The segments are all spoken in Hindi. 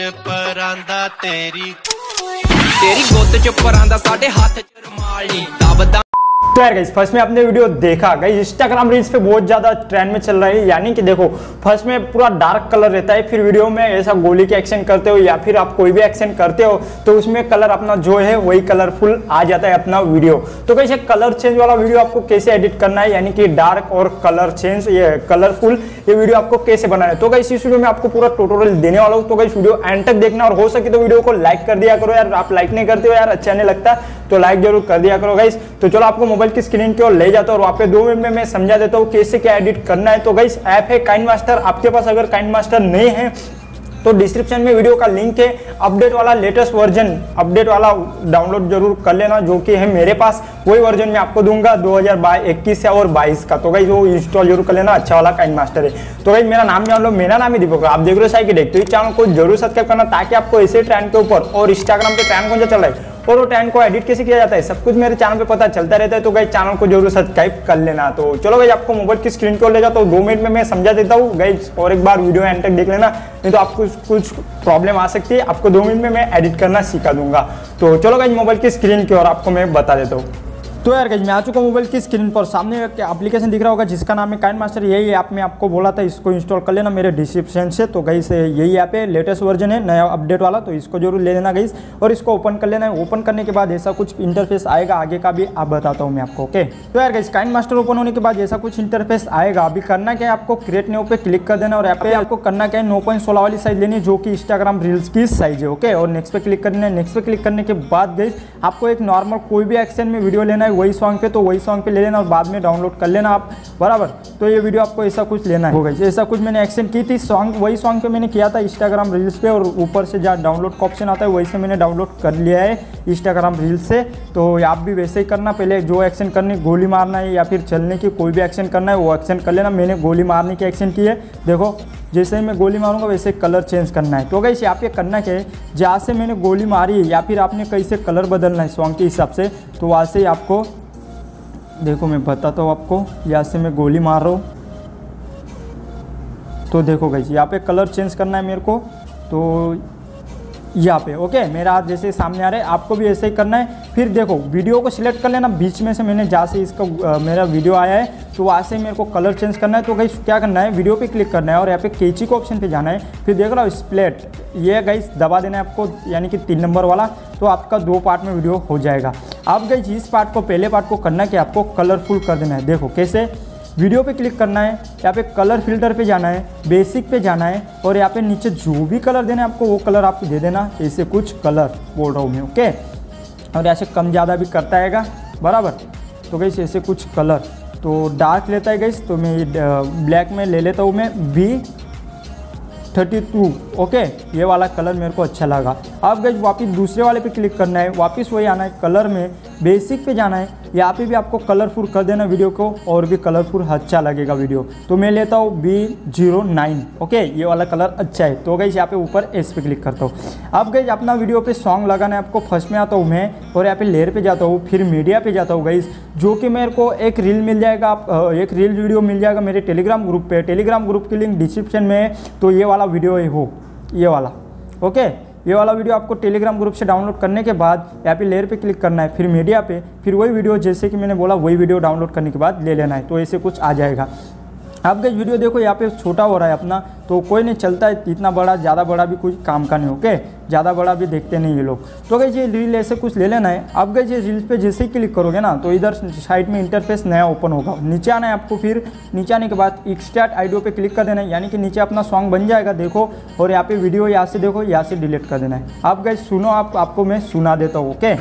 च परांदा तेरी गोद च परांदा साढ़े हाथ च रुमाल नी दबदा। तो यार गाइस फर्स्ट में आपने वीडियो देखा गाइस, इंस्टाग्राम रील्स पे बहुत ज़्यादा ट्रेंड में चल रहा है। यानी कि देखो फर्स्ट में पूरा डार्क कलर रहता है, फिर वीडियो में ऐसा गोली के एक्शन करते हो या फिर आप कोई भी एक्शन करते हो तो उसमें कलर अपना जो है वही कलरफुल आ जाता है अपना वीडियो। तो गाइस ये कलर चेंज वाला वीडियो आपको कैसे एडिट करना है, यानी कि डार्क और कलर चेंज ये कलरफुल ये वीडियो आपको कैसे बनाना है। तो गाइस इस वीडियो में आपको पूरा ट्यूटोरियल देने वाला हूँ। तो गाइस वीडियो एंड तक देखना और हो सके तो वीडियो को लाइक कर दिया करो यार। आप लाइक नहीं करते हो यार, अच्छा नहीं लगता तो लाइक जरूर कर दिया करो गाइस। तो चलो आपको मोबाइल की स्क्रीन की ओर ले जाता हूं और वहां पे 2 मिनट में मैं समझा देता हूं कैसे क्या एडिट करना है। तो गाइस ऐप है काइनमास्टर, आपके पास अगर काइनमास्टर नहीं है तो डिस्क्रिप्शन में वीडियो का लिंक है, अपडेट वाला लेटेस्ट वर्जन अपडेट वाला डाउनलोड जरूर कर लेना, जो कि है मेरे पास वही वर्जन मैं आपको दूंगा 2021 और 22 का। तो गाइस वो इंस्टॉल जरूर कर लेना, अच्छा वाला काइनमास्टर है। तो गाइस मेरा नाम जान लो, मेरा नाम है दीपक, आप देख रहे हो साइकिल। तो इस चैनल को जरूर सब्सक्राइब करना ताकि आपको ऐसे ट्रेंड के ऊपर और इंस्टाग्राम पे ट्रेंड कौन सा चल रहा है और वो ट्रेंड को एडिट कैसे किया जाता है सब कुछ मेरे चैनल पे पता चलता रहता है। तो गाइस चैनल को जरूर सब्सक्राइब कर लेना। तो चलो गाइस आपको मोबाइल की स्क्रीन को ले जाता हूँ, 2 मिनट में मैं समझा देता हूँ गाइस, और एक बार वीडियो एंड तक देख लेना, नहीं तो आपको कुछ प्रॉब्लम आ सकती है। आपको 2 मिनट में मैं एडिट करना सिखा दूंगा। तो चलो गाइस मोबाइल की स्क्रीन की ओर आपको मैं बता देता हूँ। तो यार गाइस मैं आ चुका हूँ मोबाइल की स्क्रीन पर, सामने एक एप्लीकेशन दिख रहा होगा जिसका नाम है काइनमास्टर। यही ऐप मैं आपको बोला था इसको इंस्टॉल कर लेना मेरे डिस्क्रिप्शन से। तो गाइस यही ऐप है, लेटेस्ट वर्जन है नया अपडेट वाला, तो इसको जरूर ले लेना गाइस और इसको ओपन कर लेना है। ओपन करने के बाद ऐसा कुछ इंटरफेस आएगा, आगे का भी आप बताता हूँ मैं आपको। ओके तो यार गाइस काइनमास्टर ओपन होने के बाद ऐसा कुछ इंटरफेस आएगा। अभी करना क्या है, आपको क्रिएट न्यू पे क्लिक कर देना और ऐप पे आपको करना क्या है 9.16 वाली साइज लेनी है, जो कि इंस्टाग्राम रील्स की साइज है। ओके और नेक्स्ट पे क्लिक कर देना है। नेक्स्ट पे क्लिक करने के बाद गाइस आपको एक नॉर्मल कोई भी एक्शन में वीडियो लेना है वही सॉन्ग पे, तो वही सॉन्ग पे ले लेना और बाद में डाउनलोड कर लेना आप बराबर। तो ये वीडियो आपको ऐसा कुछ लेना है गाइस, ऐसा कुछ मैंने एक्शन की थी सॉन्ग वही सॉन्ग पे मैंने किया था इंस्टाग्राम रील्स पे, और ऊपर से जहाँ डाउनलोड का ऑप्शन आता है वही से मैंने डाउनलोड कर लिया है इंस्टाग्राम रील्स से। तो आप भी वैसे ही करना, पहले जो एक्शन करनी गोली मारना है या फिर चलने की कोई भी एक्शन करना है वो एक्शन कर लेना। मैंने गोली मारने की एक्शन की है, देखो जैसे ही मैं गोली मारूंगा वैसे कलर चेंज करना है। तो गाइस यहाँ पे करना क्या है, जहाँ से मैंने गोली मारी या फिर आपने कैसे कलर बदलना है सॉन्ग के हिसाब से, तो वहाँ से आपको देखो मैं बताता हूँ आपको। यहाँ से मैं गोली मार रहा हूँ तो देखो गाइस यहाँ पे कलर चेंज करना है मेरे को, तो यहाँ पे ओके मेरा हाथ जैसे सामने आ रहा है आपको भी ऐसे ही करना है। फिर देखो वीडियो को सिलेक्ट कर लेना बीच में से, मैंने जहाँ से इसका मेरा वीडियो आया है तो वहाँ से मेरे को कलर चेंज करना है। तो गाइस क्या करना है, वीडियो पे क्लिक करना है और यहाँ पे कैंची के ऑप्शन पे जाना है, फिर देख रहा हो स्प्लिट ये गाइस दबा देना है आपको, यानी कि 3 नंबर वाला, तो आपका 2 पार्ट में वीडियो हो जाएगा। अब गाइस इस पार्ट को पहले पार्ट को करना कि आपको कलरफुल कर देना है। देखो कैसे, वीडियो पे क्लिक करना है, यहाँ पे कलर फिल्टर पे जाना है, बेसिक पे जाना है और यहाँ पे नीचे जो भी कलर देना है आपको वो कलर आप दे देना, ऐसे कुछ कलर बोल रहा हूँ मैं ओके। और यहाँ से कम ज़्यादा भी करता हैगा बराबर। तो गाइस ऐसे कुछ कलर तो डार्क लेता है गाइस, तो मैं ब्लैक में ले लेता हूँ मैं B32 ओके, ये वाला कलर मेरे को अच्छा लगा। अब गाइस वापस दूसरे वाले पे क्लिक करना है, वापस वही आना है कलर में, बेसिक पे जाना है, यहाँ पे भी आपको कलरफुल कर देना वीडियो को और भी कलरफुल अच्छा लगेगा वीडियो। तो मैं लेता हूँ B09 ओके, ये वाला कलर अच्छा है। तो गाइस यहाँ पे ऊपर एस पे क्लिक करता हूँ। अब गाइस अपना वीडियो पे सॉन्ग लगाना है आपको, फर्स्ट में आता हूँ मैं और यहाँ पे लेयर पे जाता हूँ, फिर मीडिया पे जाता हूँ गाइस, जो कि मेरे को एक रील मिल जाएगा, आप एक रील वीडियो मिल जाएगा मेरे टेलीग्राम ग्रुप पर, टेलीग्राम ग्रुप की लिंक डिस्क्रिप्शन में है। तो ये वाला वीडियो हो ये वाला ओके, ये वाला वीडियो आपको टेलीग्राम ग्रुप से डाउनलोड करने के बाद यहाँ पे लेयर पे क्लिक करना है, फिर मीडिया पे, फिर वही वीडियो जैसे कि मैंने बोला वही वीडियो डाउनलोड करने के बाद ले लेना है। तो ऐसे कुछ आ जाएगा आपका वीडियो। देखो यहाँ पे छोटा हो रहा है अपना, तो कोई नहीं चलता है, इतना बड़ा ज़्यादा बड़ा भी कुछ काम का नहीं ओके, ज़्यादा बड़ा भी देखते नहीं ये लोग। तो गाइस ये रील ऐसे कुछ ले लेना है। अब गाइस ये रील्स पे जैसे ही क्लिक करोगे ना तो इधर साइड में इंटरफेस नया ओपन होगा, नीचे आना है आपको, फिर नीचे आने के बाद एक्सट्रैक्ट ऑडियो पे क्लिक कर देना है, यानी कि नीचे अपना सॉन्ग बन जाएगा देखो, और यहाँ पे वीडियो यहाँ से देखो यहाँ से डिलीट कर देना है। अब गाइस सुनो, आपको मैं सुना देता हूँ ओके।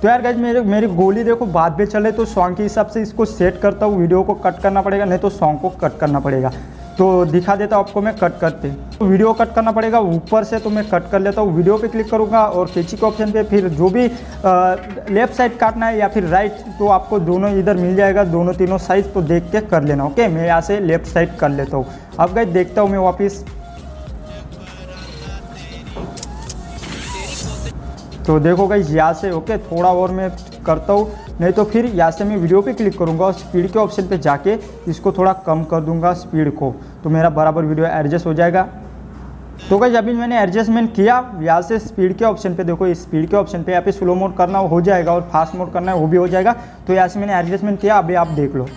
तो यार गाइस मेरी गोली देखो बाद में चले, तो सॉन्ग के हिसाब से इसको सेट करता हूँ, वीडियो को कट करना पड़ेगा नहीं तो सॉन्ग को कट करना पड़ेगा। तो दिखा देता हूँ आपको मैं कट करते, तो वीडियो कट करना पड़ेगा ऊपर से, तो मैं कट कर लेता हूँ। वीडियो पे क्लिक करूँगा और कैंची के ऑप्शन पे, फिर जो भी लेफ़्ट साइड काटना है या फिर राइट, तो आपको दोनों इधर मिल जाएगा, दोनों तीनों साइज तो देख के कर लेना ओके। मैं यहाँ से लेफ़्ट साइड कर लेता हूँ। अब गाइस देखता हूँ मैं वापस, तो देखो गाइस यहाँ से ओके थोड़ा और मैं करता हूँ नहीं तो फिर यहाँ से मैं वीडियो पे क्लिक करूँगा और स्पीड के ऑप्शन पे जाके इसको थोड़ा कम कर दूँगा स्पीड को, तो मेरा बराबर वीडियो एडजस्ट हो जाएगा। तो गाइस अभी मैंने एडजस्टमेंट किया, यहाँ से स्पीड के ऑप्शन पे देखो, इस स्पीड के ऑप्शन पे यहाँ पे स्लो मोड करना हो जाएगा और फास्ट मोड करना है वो भी हो जाएगा। तो यहाँ से मैंने एडजस्टमेंट किया, अभी आप देख लो।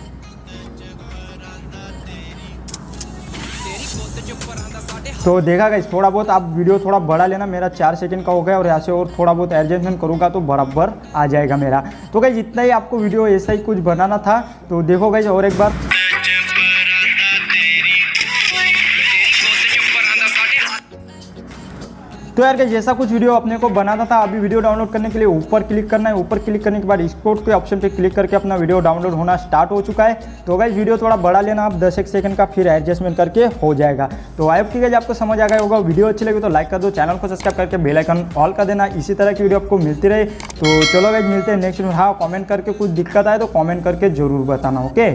तो देखा गाइस थोड़ा बहुत आप वीडियो थोड़ा बड़ा लेना, मेरा 4 सेकंड का हो गया और यहाँ से और थोड़ा बहुत एडजस्टमेंट करूँगा तो बराबर आ जाएगा मेरा। तो गाइस इतना ही आपको वीडियो ऐसा ही कुछ बनाना था। तो देखो गाइस और एक बार तो यार जैसा कुछ वीडियो अपने को बनाना था, अभी वीडियो डाउनलोड करने के लिए ऊपर क्लिक करना है, ऊपर क्लिक करने के बाद एक्सपोर्ट के ऑप्शन पे क्लिक करके अपना वीडियो डाउनलोड होना स्टार्ट हो चुका है। तो गाइस वीडियो थोड़ा बड़ा लेना आप 10 सेकंड का, फिर एडजस्टमेंट करके हो जाएगा। तो आई होप गाइस आपको समझ आ गया होगा। वीडियो अच्छी लगी तो लाइक कर दो, चैनल को सब्सक्राइब करके बेल आइकन ऑल कर देना, इसी तरह की वीडियो आपको मिलती रहे। तो चलो गाइस मिलते हैं नेक्स्ट वीडियो। हाँ कॉमेंट करके कुछ दिक्कत आए तो कॉमेंट करके जरूर बताना, ओके।